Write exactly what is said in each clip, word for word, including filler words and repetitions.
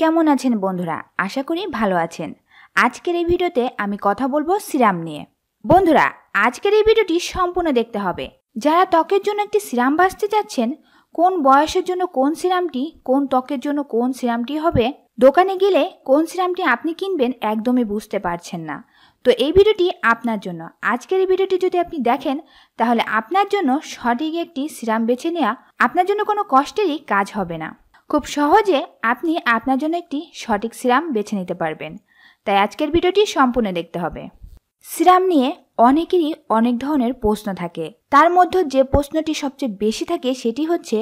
কেমন আছেন বন্ধুরা? আশা করি ভালো আছেন। আজকের এই ভিডিওতে আমি কথা বলবো সিরাম নিয়ে। বন্ধুরা, আজকের এই ভিডিওটি সম্পূর্ণ দেখতে হবে। যারা ত্বকের জন্য একটি সিরাম বাছতে যাচ্ছেন, কোন বয়সের জন্য কোন সিরামটি, কোন ত্বকের জন্য কোন সিরামটি হবে, দোকানে গেলে কোন সিরামটি আপনি কিনবেন একদমই বুঝতে পারছেন না, তো এই ভিডিওটি আপনার জন্য। আজকের এই ভিডিওটি যদি আপনি দেখেন তাহলে আপনার জন্য সঠিক একটি সিরাম বেছে নেওয়া আপনার জন্য কোনো কষ্টেরই কাজ হবে না। খুব সহজে আপনি আপনার জন্য একটি সঠিক সিরাম বেছে নিতে পারবেন, তাই আজকের ভিডিওটি সম্পূর্ণ দেখতে হবে। সিরাম নিয়ে অনেকেরই অনেক ধরনের প্রশ্ন থাকে, তার মধ্যে যে প্রশ্নটি সবচেয়ে বেশি থাকে সেটি হচ্ছে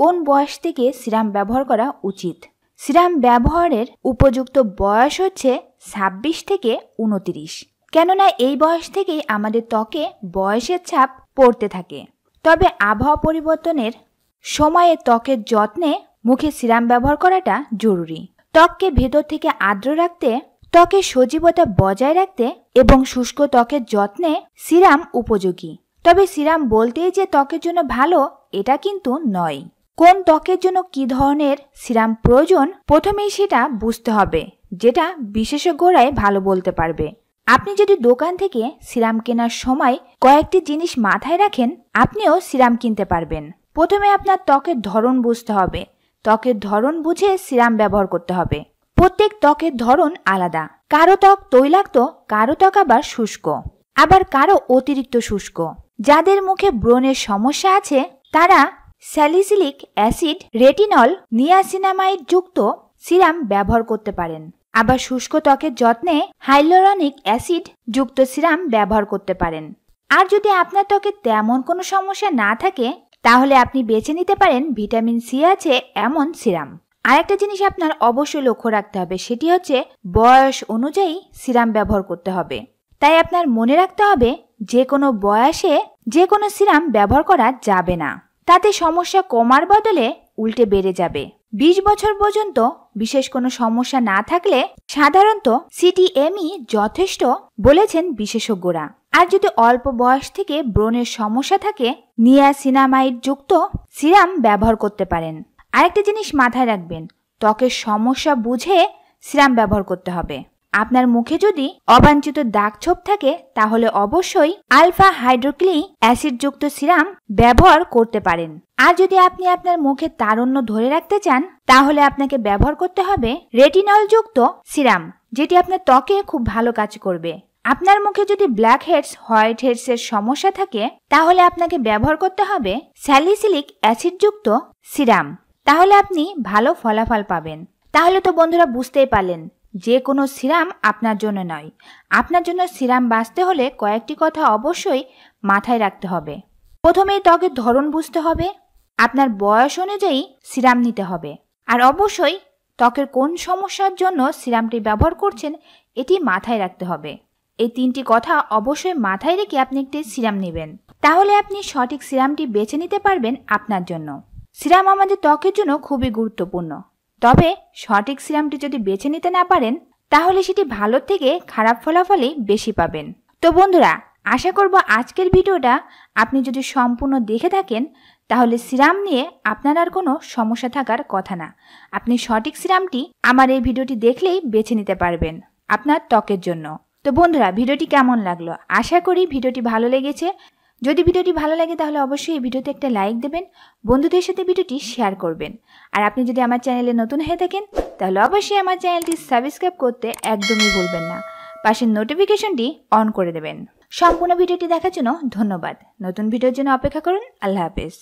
কোন বয়স থেকে সিরাম ব্যবহার করা উচিত। সিরাম ব্যবহারের উপযুক্ত বয়স হচ্ছে ছাব্বিশ থেকে উনত্রিশ, কেননা এই বয়স থেকেই আমাদের ত্বকে বয়সের ছাপ পড়তে থাকে। তবে আবহাওয়া পরিবর্তনের সময়ে ত্বকের যত্নে মুখে সিরাম ব্যবহার করাটা জরুরি। ত্বককে ভেতর থেকে আর্দ্র রাখতে, ত্বকের সজীবতা বজায় রাখতে এবং শুষ্ক ত্বকের যত্নে সিরাম উপযোগী। তবে সিরাম বলতেই যে ত্বকের জন্য ভালো, এটা কিন্তু নয়। কোন ত্বকের জন্য কি ধরনের সিরাম প্রয়োজন প্রথমেই সেটা বুঝতে হবে, যেটা বিশেষজ্ঞরাই ভালো বলতে পারবে। আপনি যদি দোকান থেকে সিরাম কেনার সময় কয়েকটি জিনিস মাথায় রাখেন, আপনিও সিরাম কিনতে পারবেন। প্রথমে আপনার ত্বকের ধরন বুঝতে হবে। ত্বকের ধরন বুঝে সিরাম ব্যবহার করতে হবে। প্রত্যেক ত্বকের ধরন আলাদা। কারো ত্বক তৈলাক্ত, কারো ত্বক আবার শুষ্ক, আবার কারো অতিরিক্ত শুষ্ক। যাদের মুখে ব্রণের সমস্যা আছে তারা স্যালিসিলিক অ্যাসিড, রেটিনল, নিয়াসিনামাইড যুক্ত সিরাম ব্যবহার করতে পারেন। আবার শুষ্ক ত্বকের যত্নে হাইলুরনিক অ্যাসিড যুক্ত সিরাম ব্যবহার করতে পারেন। আর যদি আপনার ত্বকে তেমন কোনো সমস্যা না থাকে তাহলে আপনি বেছে নিতে পারেন ভিটামিন সি আছে এমন সিরাম। আরেকটা জিনিস আপনার অবশ্যই লক্ষ্য রাখতে হবে, সেটি হচ্ছে বয়স অনুযায়ী সিরাম ব্যবহার করতে হবে। তাই আপনার মনে রাখতে হবে যে কোনো বয়সে যে কোনো সিরাম ব্যবহার করা যাবে না, তাতে সমস্যা কমার বদলে উল্টে বেড়ে যাবে। বিশ বছর পর্যন্ত বিশেষ কোনো সমস্যা না থাকলে সাধারণত সিটিএমই যথেষ্ট বলেছেন বিশেষজ্ঞরা। আর যদি অল্প বয়স থেকে ব্রণের সমস্যা থাকে, নিয়াসিনামাইড যুক্ত সিরাম ব্যবহার করতে পারেন। আরেকটা জিনিস মাথায় রাখবেন, ত্বকের সমস্যা বুঝে সিরাম ব্যবহার করতে হবে। আপনার মুখে যদি অবাঞ্ছিত দাগ ছোপ থাকে তাহলে অবশ্যই আলফা হাইড্রোক্সি অ্যাসিড যুক্ত সিরাম ব্যবহার করতে পারেন। আর যদি আপনি আপনার মুখে তারুণ্য ধরে রাখতে চান তাহলে আপনাকে ব্যবহার করতে হবে রেটিনল যুক্ত সিরাম, যেটি আপনার ত্বকে খুব ভালো কাজ করবে। আপনার মুখে যদি ব্ল্যাক হেডস, হোয়াইট হেডস এর সমস্যা থাকে তাহলে আপনাকে ব্যবহার করতে হবে স্যালিসিলিক অ্যাসিড যুক্ত সিরাম, তাহলে আপনি ভালো ফলাফল পাবেন। তাহলে তো বন্ধুরা বুঝতেই পারলেন যে কোনো সিরাম আপনার জন্য নয়। আপনার জন্য সিরাম বাছতে হলে কয়েকটি কথা অবশ্যই মাথায় রাখতে হবে। প্রথমেই ত্বকের ধরন বুঝতে হবে, আপনার বয়স অনুযায়ী সিরাম নিতে হবে, আর অবশ্যই ত্বকের কোন সমস্যার জন্য সিরামটি ব্যবহার করছেন এটি মাথায় রাখতে হবে। এই তিনটি কথা অবশ্যই মাথায় রেখে আপনি একটি সিরাম নেবেন, তাহলে আপনি সঠিক সিরামটি বেছে নিতে পারবেন আপনার জন্য। সিরাম আমাদের ত্বকের জন্য খুবই গুরুত্বপূর্ণ, তবে সঠিক সিরামটি যদি বেছে নিতে না পারেন তাহলে সেটি ভালো থেকে খারাপ ফলাফলই বেশি পাবেন। তো বন্ধুরা, আশা করব আজকের ভিডিওটা আপনি যদি সম্পূর্ণ দেখে থাকেন তাহলে সিরাম নিয়ে আপনার আর কোনো সমস্যা থাকার কথা না। আপনি সঠিক সিরামটি আমার এই ভিডিওটি দেখলেই বেছে নিতে পারবেন আপনার ত্বকের জন্য। তো বন্ধুরা, ভিডিওটি কেমন লাগলো? আশা করি ভিডিওটি ভালো লেগেছে। যদি ভিডিওটি ভালো লাগে তাহলে অবশ্যই এই ভিডিওতে একটা লাইক দেবেন, বন্ধুদের সাথে ভিডিওটি শেয়ার করবেন। আর আপনি যদি আমার চ্যানেলে নতুন হয়ে থাকেন তাহলে অবশ্যই আমার চ্যানেলটি সাবস্ক্রাইব করতে একদমই ভুলবেন না, পাশের নোটিফিকেশনটি অন করে দেবেন। সম্পূর্ণ ভিডিওটি দেখার জন্য ধন্যবাদ। নতুন ভিডিওর জন্য অপেক্ষা করুন। আল্লাহ হাফেজ।